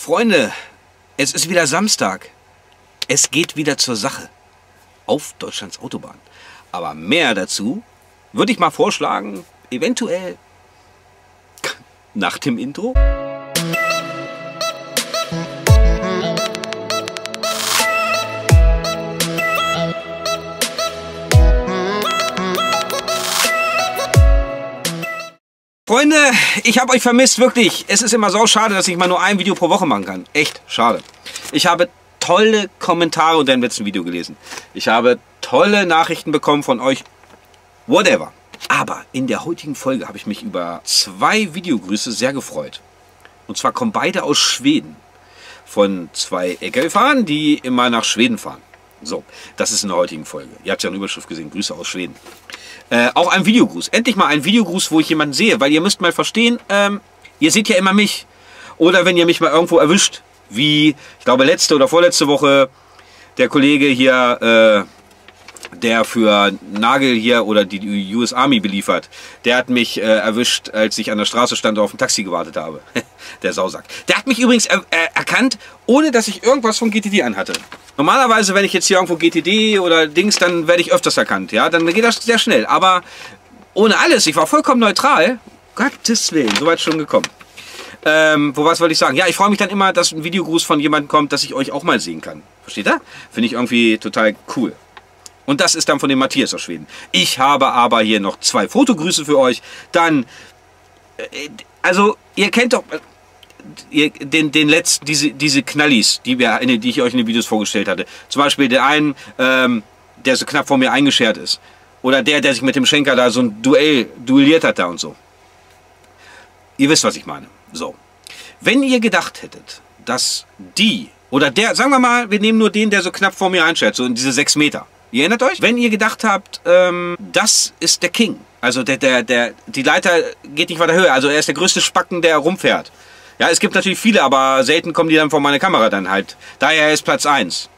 Freunde, es ist wieder Samstag. Es geht wieder zur Sache. Auf Deutschlands Autobahn. Aber mehr dazu würde ich mal vorschlagen, eventuell nach dem Intro. Freunde, ich habe euch vermisst, wirklich. Es ist immer so schade, dass ich mal nur ein Video pro Woche machen kann. Echt schade. Ich habe tolle Kommentare unter dem letzten Video gelesen. Ich habe tolle Nachrichten bekommen von euch. Whatever. Aber in der heutigen Folge habe ich mich über zwei Videogrüße sehr gefreut. Und zwar kommen beide aus Schweden. Von zwei LKW-Fahrern, die immer nach Schweden fahren. So, das ist in der heutigen Folge. Ihr habt ja eine Überschrift gesehen, Grüße aus Schweden. Auch ein Videogruß. Endlich mal ein Videogruß, wo ich jemanden sehe. Weil ihr müsst mal verstehen, ihr seht ja immer mich. Oder wenn ihr mich mal irgendwo erwischt, wie, ich glaube, letzte oder vorletzte Woche, der Kollege hier, der für Nagel hier oder die US Army beliefert, der hat mich erwischt, als ich an der Straße stand und auf ein Taxi gewartet habe. Der Sausack. Der hat mich übrigens erkannt, ohne dass ich irgendwas von GTD anhatte. Normalerweise, wenn ich jetzt hier irgendwo GTD oder Dings, dann werde ich öfters erkannt. Ja, dann geht das sehr schnell. Aber ohne alles, ich war vollkommen neutral. Gottes Willen, so weit schon gekommen. Wo was wollte ich sagen? Ja, ich freue mich dann immer, dass ein Videogruß von jemandem kommt, dass ich euch auch mal sehen kann. Versteht ihr? Finde ich irgendwie total cool. Und das ist dann von dem Matthias aus Schweden. Ich habe aber hier noch zwei Fotogrüße für euch. Dann, also ihr kennt doch... Den letzten, diese Knallis, die ich euch in den Videos vorgestellt hatte. Zum Beispiel der einen, der so knapp vor mir eingeschert ist. Oder der sich mit dem Schenker da so ein duelliert hat da und so. Ihr wisst, was ich meine. So. Wenn ihr gedacht hättet, dass die, oder der, sagen wir mal, wir nehmen nur den, der so knapp vor mir einschert, so in diese 6 Meter. Ihr erinnert euch? Wenn ihr gedacht habt, das ist der King. Also die Leiter geht nicht weiter höher. Also er ist der größte Spacken, der rumfährt. Ja, es gibt natürlich viele, aber selten kommen die dann vor meine Kamera dann halt. Daher ist Platz 1.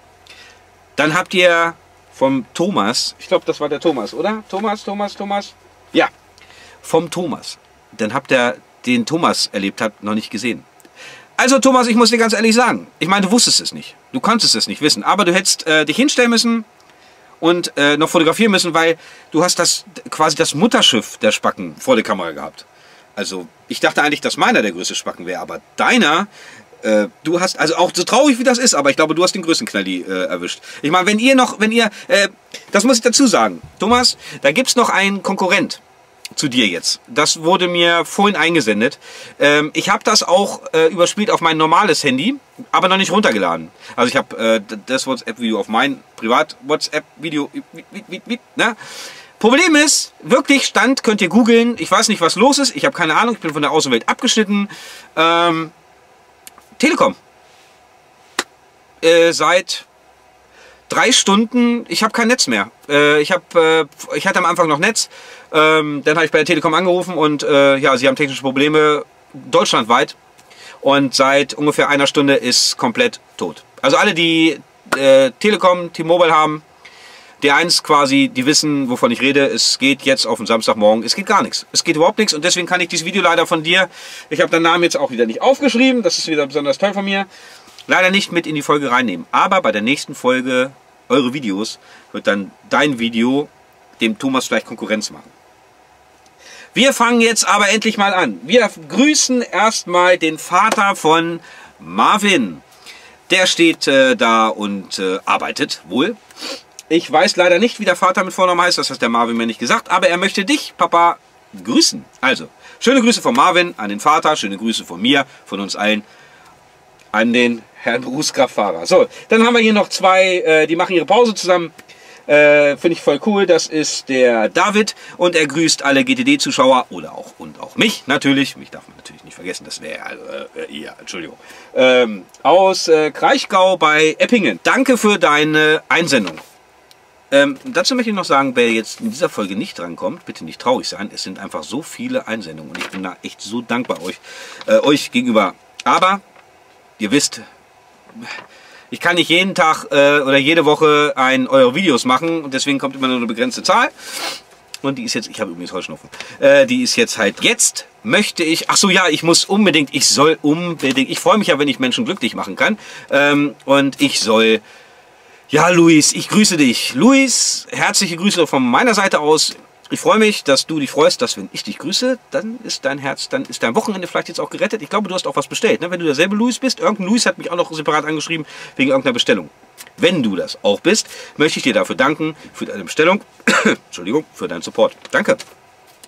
Dann habt ihr vom Thomas, ich glaube, das war der Thomas, oder? Thomas? Ja, vom Thomas. Dann habt ihr den Thomas erlebt, habt noch nicht gesehen. Also Thomas, ich muss dir ganz ehrlich sagen, ich meine, du wusstest es nicht. Du konntest es nicht wissen, aber du hättest dich hinstellen müssen und noch fotografieren müssen, weil du hast das quasi das Mutterschiff der Spacken vor der Kamera gehabt. Also, ich dachte eigentlich, dass meiner der größte Spacken wäre, aber deiner, du hast, also auch so traurig wie das ist, aber ich glaube, du hast den größten Knalli erwischt. Ich meine, das muss ich dazu sagen, Thomas, da gibt es noch einen Konkurrent zu dir jetzt. Das wurde mir vorhin eingesendet. Ich habe das auch überspielt auf mein normales Handy, aber noch nicht runtergeladen. Also ich habe das WhatsApp-Video auf mein Privat-WhatsApp-Video, ne? Problem ist, wirklich Stand, könnt ihr googeln, ich weiß nicht, was los ist, ich habe keine Ahnung, ich bin von der Außenwelt abgeschnitten. Telekom. Seit 3 Stunden, ich habe kein Netz mehr. Ich hatte am Anfang noch Netz, dann habe ich bei der Telekom angerufen und ja, sie haben technische Probleme deutschlandweit. Und seit ungefähr 1 Stunde ist komplett tot. Also alle, die Telekom, T-Mobile haben, D1 quasi, die wissen, wovon ich rede. Es geht jetzt auf den Samstagmorgen. Es geht gar nichts. Es geht überhaupt nichts und deswegen kann ich dieses Video leider von dir, ich habe deinen Namen jetzt auch wieder nicht aufgeschrieben, das ist wieder besonders toll von mir, leider nicht mit in die Folge reinnehmen. Aber bei der nächsten Folge, eure Videos, wird dann dein Video dem Thomas vielleicht Konkurrenz machen. Wir fangen jetzt aber endlich mal an. Wir grüßen erstmal den Vater von Marvin. Der steht da und arbeitet wohl. Ich weiß leider nicht, wie der Vater mit Vornamen heißt, das hat der Marvin mir nicht gesagt, aber er möchte dich, Papa, grüßen. Also, schöne Grüße von Marvin an den Vater, schöne Grüße von mir, von uns allen, an den Herrn Berufskraftfahrer. So, dann haben wir hier noch zwei, die machen ihre Pause zusammen, finde ich voll cool, das ist der David und er grüßt alle GTD-Zuschauer oder auch und auch mich, natürlich, mich darf man natürlich nicht vergessen, das wäre, ja, Entschuldigung, aus Kraichgau bei Eppingen. Danke für deine Einsendung. Dazu möchte ich noch sagen, wer jetzt in dieser Folge nicht drankommt, bitte nicht traurig sein. Es sind einfach so viele Einsendungen und ich bin da echt so dankbar euch gegenüber. Aber ihr wisst, ich kann nicht jeden Tag oder jede Woche eure Videos machen und deswegen kommt immer nur eine begrenzte Zahl. Und die ist jetzt, ich habe übrigens Heuschnupfen, die ist jetzt möchte ich, ach so ja, ich freue mich ja, wenn ich Menschen glücklich machen kann. Und ich soll, ja Luis, ich grüße dich. Luis, herzliche Grüße von meiner Seite aus. Ich freue mich, dass du dich freust, dass wenn ich dich grüße, dann ist dein Herz, dann ist dein Wochenende vielleicht jetzt auch gerettet. Ich glaube, du hast auch was bestellt, ne? Wenn du derselbe Luis bist. Irgendein Luis hat mich auch noch separat angeschrieben wegen irgendeiner Bestellung. Wenn du das auch bist, möchte ich dir dafür danken, für deine Bestellung, Entschuldigung, für deinen Support. Danke.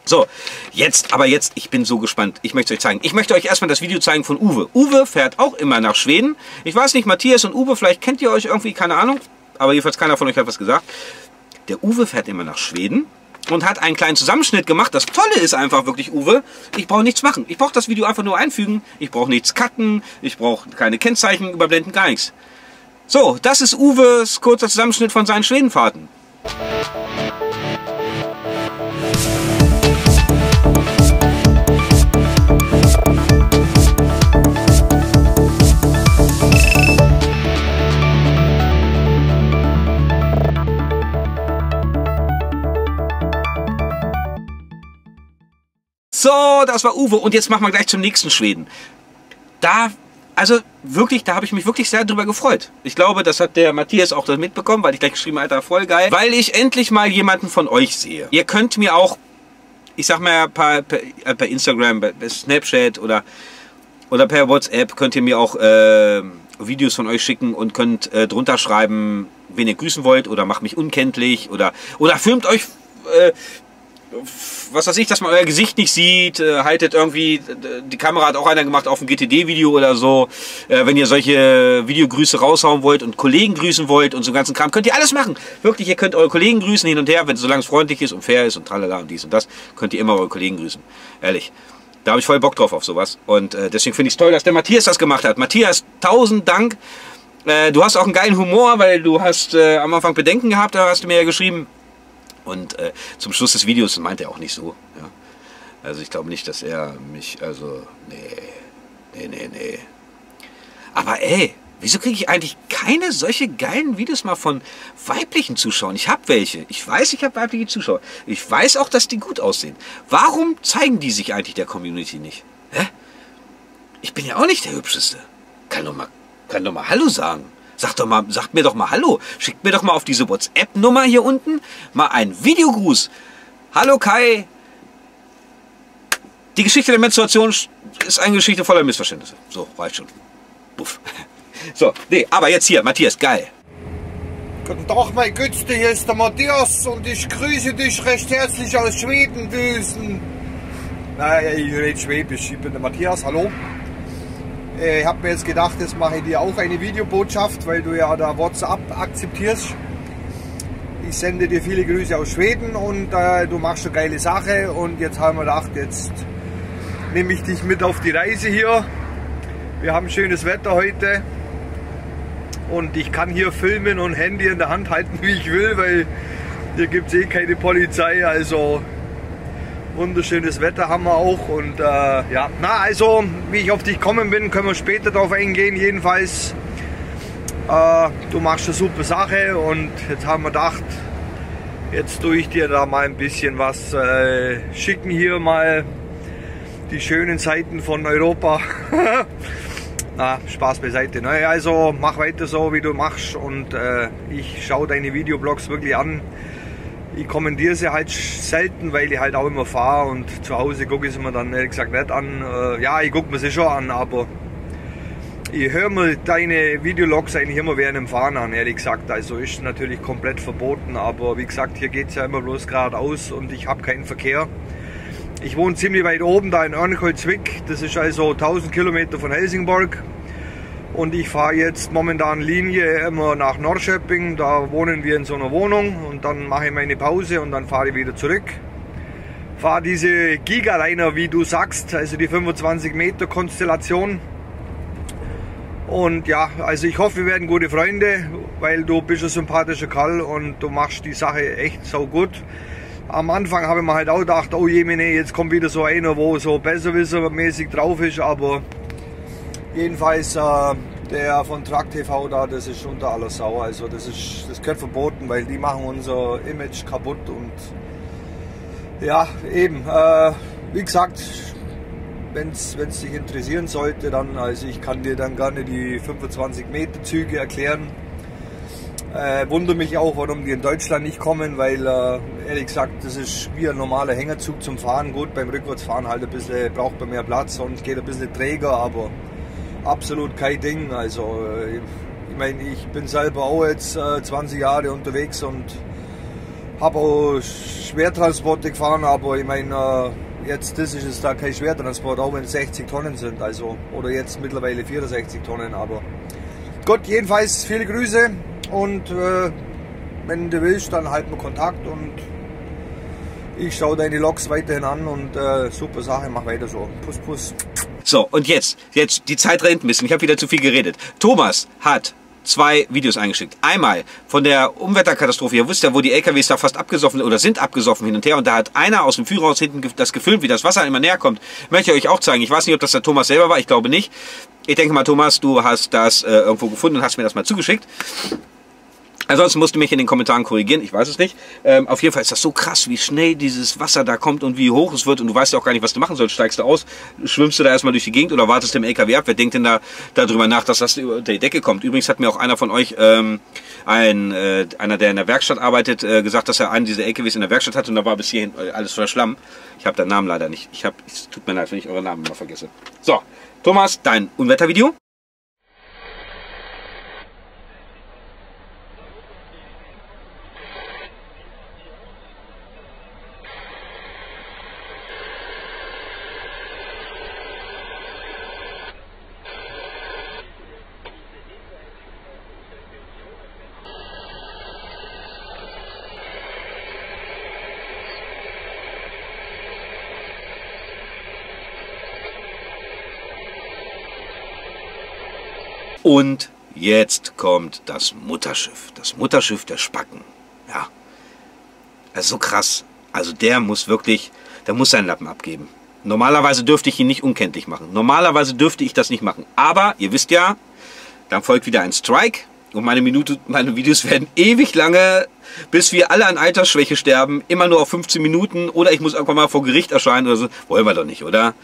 So, jetzt, ich bin so gespannt. Ich möchte es euch zeigen. Ich möchte euch erstmal das Video zeigen von Uwe. Uwe fährt auch immer nach Schweden. Ich weiß nicht, Matthias und Uwe, vielleicht kennt ihr euch irgendwie, keine Ahnung. Aber jedenfalls keiner von euch hat was gesagt. Der Uwe fährt immer nach Schweden und hat einen kleinen Zusammenschnitt gemacht. Das Tolle ist einfach wirklich, Uwe, ich brauche nichts machen. Ich brauche das Video einfach nur einfügen. Ich brauche nichts cutten. Ich brauche keine Kennzeichen überblenden, gar nichts. So, das ist Uwes kurzer Zusammenschnitt von seinen Schwedenfahrten. So, das war Uwe und jetzt machen wir gleich zum nächsten Schweden. Da, also wirklich, da habe ich mich wirklich sehr drüber gefreut. Ich glaube, das hat der Matthias auch mitbekommen, weil ich gleich geschrieben habe, Alter, voll geil. Weil ich endlich mal jemanden von euch sehe. Ihr könnt mir auch, ich sag mal, per Instagram, per Snapchat oder per WhatsApp könnt ihr mir auch Videos von euch schicken und könnt drunter schreiben, wen ihr grüßen wollt oder macht mich unkenntlich oder filmt euch... was weiß ich, dass man euer Gesicht nicht sieht, haltet irgendwie, die Kamera hat auch einer gemacht auf dem GTD-Video oder so, wenn ihr solche Videogrüße raushauen wollt und Kollegen grüßen wollt und so ganzen Kram, könnt ihr alles machen. Wirklich, ihr könnt eure Kollegen grüßen hin und her, wenn es solange es freundlich ist und fair ist und tralala und dies und das, könnt ihr immer eure Kollegen grüßen. Ehrlich, da habe ich voll Bock drauf auf sowas und deswegen finde ich es toll, dass der Matthias das gemacht hat. Matthias, tausend Dank. Du hast auch einen geilen Humor, weil du hast am Anfang Bedenken gehabt, da hast du mir ja geschrieben. Und zum Schluss des Videos meint er auch nicht so. Ja? Also ich glaube nicht, dass er mich, also nee. Aber ey, wieso kriege ich eigentlich keine solche geilen Videos mal von weiblichen Zuschauern? Ich habe welche. Ich weiß, ich habe weibliche Zuschauer. Ich weiß auch, dass die gut aussehen. Warum zeigen die sich eigentlich der Community nicht? Hä? Ich bin ja auch nicht der Hübscheste. Kann doch mal Hallo sagen. Sagt mir doch mal Hallo. Schickt mir doch mal auf diese WhatsApp-Nummer hier unten mal einen Videogruß. Hallo Kai. Die Geschichte der Menstruation ist eine Geschichte voller Missverständnisse. So, reicht schon. Buff. So, nee, aber jetzt hier, Matthias, geil. Guten Tag, mein Gütste, hier ist der Matthias und ich grüße dich recht herzlich aus Schweden, Düsen. Naja, ich rede Schwäbisch, ich bin der Matthias, hallo. Ich habe mir jetzt gedacht, jetzt mache ich dir auch eine Videobotschaft, weil du ja da WhatsApp akzeptierst. Ich sende dir viele Grüße aus Schweden und du machst eine geile Sache. Und jetzt haben wir gedacht, jetzt nehme ich dich mit auf die Reise hier. Wir haben schönes Wetter heute und ich kann hier filmen und Handy in der Hand halten, wie ich will, weil hier gibt es eh keine Polizei. Also wunderschönes Wetter haben wir auch und ja, na also, wie ich auf dich gekommen bin, können wir später darauf eingehen, jedenfalls, du machst eine super Sache und jetzt haben wir gedacht, jetzt tue ich dir da mal ein bisschen was schicken, hier mal die schönen Seiten von Europa, na, Spaß beiseite, naja, also mach weiter so, wie du machst und ich schaue deine Videoblogs wirklich an. Ich kommentiere sie halt selten, weil ich halt auch immer fahre und zu Hause gucke ich sie mir dann ehrlich gesagt nicht an. Ja, ich gucke mir sie schon an, aber ich höre mir deine Videologs eigentlich immer während dem Fahren an, ehrlich gesagt. Also ist natürlich komplett verboten, aber wie gesagt, hier geht es ja immer bloß geradeaus und ich habe keinen Verkehr. Ich wohne ziemlich weit oben, da in Ernholzwick, das ist also 1000 Kilometer von Helsingborg. Und ich fahre jetzt momentan Linie immer nach Norschöping, da wohnen wir in so einer Wohnung und dann mache ich meine Pause und dann fahre ich wieder zurück. Fahre diese Gigaliner, wie du sagst, also die 25 Meter Konstellation. Und ja, also ich hoffe, wir werden gute Freunde, weil du bist ein sympathischer Kerl und du machst die Sache echt so gut. Am Anfang habe ich mir halt auch gedacht, oh jemine, jetzt kommt wieder so einer, wo so besserwissermäßig drauf ist, aber... Jedenfalls, der von TruckTV da, das ist unter aller Sau, also das gehört verboten, weil die machen unser Image kaputt und ja, eben, wie gesagt, wenn es dich interessieren sollte, dann, also ich kann dir dann gerne die 25 Meter Züge erklären. Wundere mich auch, warum die in Deutschland nicht kommen, weil ehrlich gesagt, das ist wie ein normaler Hängerzug zum Fahren. Gut, beim Rückwärtsfahren halt ein bisschen, braucht man mehr Platz und geht ein bisschen träger, aber absolut kein Ding. Also ich meine, ich bin selber auch jetzt 20 Jahre unterwegs und habe auch Schwertransporte gefahren, aber ich meine, jetzt das ist es da kein Schwertransport, auch wenn es 60 Tonnen sind, also, oder jetzt mittlerweile 64 Tonnen, aber gut, jedenfalls viele Grüße. Und wenn du willst, dann halten wir Kontakt und ich schaue deine Logs weiterhin an und super Sache, mach weiter so. Puss, puss. So, und jetzt, die Zeit rennt ein bisschen, ich habe wieder zu viel geredet. Thomas hat 2 Videos eingeschickt. Einmal von der Umwetterkatastrophe, ihr wisst ja, wo die LKWs da fast abgesoffen sind oder sind abgesoffen hin und her, und da hat einer aus dem Führerhaus hinten das gefilmt, wie das Wasser immer näher kommt. Möchte ich euch auch zeigen. Ich weiß nicht, ob das der Thomas selber war, ich glaube nicht. Ich denke mal, Thomas, du hast das irgendwo gefunden und hast mir das mal zugeschickt. Ansonsten musst du mich in den Kommentaren korrigieren, ich weiß es nicht. Auf jeden Fall ist das so krass, wie schnell dieses Wasser da kommt und wie hoch es wird. Und du weißt ja auch gar nicht, was du machen sollst. Steigst du aus, schwimmst du da erstmal durch die Gegend oder wartest dem LKW ab? Wer denkt denn da darüber nach, dass das über die Decke kommt? Übrigens hat mir auch einer von euch, einer der in der Werkstatt arbeitet, gesagt, dass er einen dieser LKWs in der Werkstatt hatte und da war bis hierhin alles voller Schlamm. Ich habe deinen Namen leider nicht. Es tut mir leid, wenn ich euren Namen mal vergesse. So, Thomas, dein Unwettervideo. Und jetzt kommt das Mutterschiff der Spacken, ja, also so krass, also der muss wirklich, der muss seinen Lappen abgeben. Normalerweise dürfte ich ihn nicht unkenntlich machen, normalerweise dürfte ich das nicht machen, aber ihr wisst ja, dann folgt wieder ein Strike und meine Videos werden ewig lange, bis wir alle an Altersschwäche sterben, immer nur auf 15 Minuten oder ich muss irgendwann mal vor Gericht erscheinen oder so, wollen wir doch nicht, oder?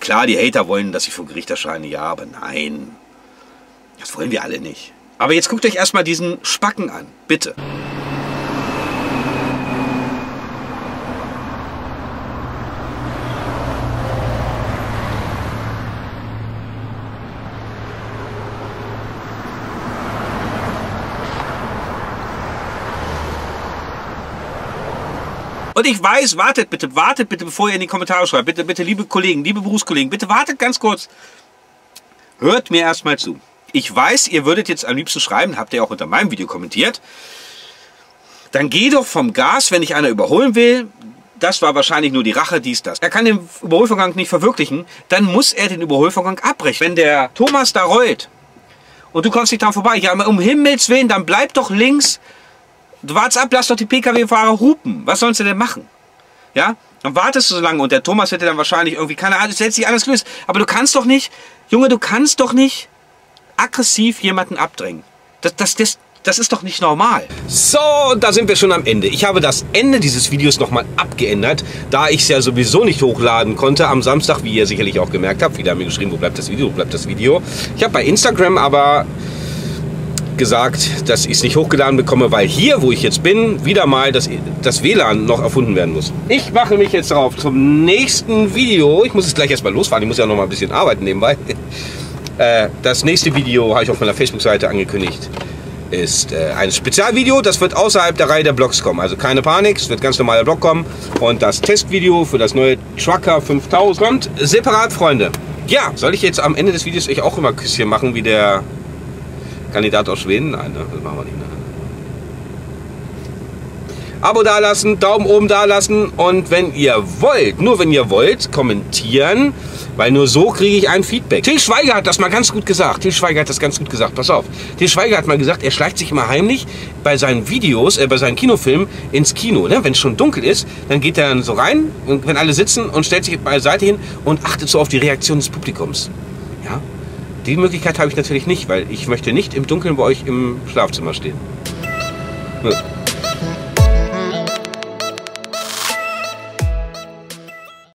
Klar, die Hater wollen, dass ich vor Gericht erscheine, ja, aber nein. Das wollen wir alle nicht. Aber jetzt guckt euch erstmal diesen Spacken an, bitte. Und ich weiß, wartet bitte, bevor ihr in die Kommentare schreibt. Bitte, bitte, liebe Kollegen, liebe Berufskollegen, bitte wartet ganz kurz. Hört mir erstmal zu. Ich weiß, ihr würdet jetzt am liebsten schreiben, habt ihr auch unter meinem Video kommentiert. Dann geh doch vom Gas, wenn dich einer überholen will. Das war wahrscheinlich nur die Rache, dies, das. Er kann den Überholvorgang nicht verwirklichen, dann muss er den Überholvorgang abbrechen. Wenn der Thomas da rollt und du kommst nicht dran vorbei, ja, um Himmels Willen, dann bleib doch links, du wartest ab, lass doch die Pkw-Fahrer hupen. Was sollst du denn machen? Ja? Dann wartest du so lange und der Thomas hätte dann wahrscheinlich irgendwie, keine Ahnung, es hätte sich alles gelöst. Aber du kannst doch nicht, Junge, du kannst doch nicht aggressiv jemanden abdrängen. Das ist doch nicht normal. So, und da sind wir schon am Ende. Ich habe das Ende dieses Videos nochmal abgeändert, da ich es ja sowieso nicht hochladen konnte am Samstag, wie ihr sicherlich auch gemerkt habt. Viele haben mir geschrieben, wo bleibt das Video, wo bleibt das Video. Ich habe bei Instagram aber gesagt, dass ich es nicht hochgeladen bekomme, weil hier, wo ich jetzt bin, wieder mal das WLAN noch erfunden werden muss. Ich mache mich jetzt drauf zum nächsten Video. Ich muss jetzt gleich erstmal losfahren, ich muss ja noch mal ein bisschen arbeiten nebenbei. Das nächste Video habe ich auf meiner Facebook-Seite angekündigt, ist ein Spezialvideo, das wird außerhalb der Reihe der Blogs kommen, also keine Panik, es wird ganz normaler Blog kommen und das Testvideo für das neue Trucker 5000 kommt separat, Freunde. Ja, soll ich jetzt am Ende des Videos euch auch immer Küsschen machen wie der Kandidat aus Schweden? Nein, ne? Das machen wir nicht. Ne? Abo dalassen, Daumen oben dalassen und wenn ihr wollt, nur wenn ihr wollt, kommentieren, weil nur so kriege ich ein Feedback. Til Schweiger hat das mal ganz gut gesagt. Til Schweiger hat das ganz gut gesagt. Pass auf. Til Schweiger hat mal gesagt, er schleicht sich mal heimlich bei seinen Videos, bei seinen Kinofilmen ins Kino. Ne? Wenn es schon dunkel ist, dann geht er dann so rein, wenn alle sitzen und stellt sich beiseite hin und achtet so auf die Reaktion des Publikums. Ja? Die Möglichkeit habe ich natürlich nicht, weil ich möchte nicht im Dunkeln bei euch im Schlafzimmer stehen. Ne?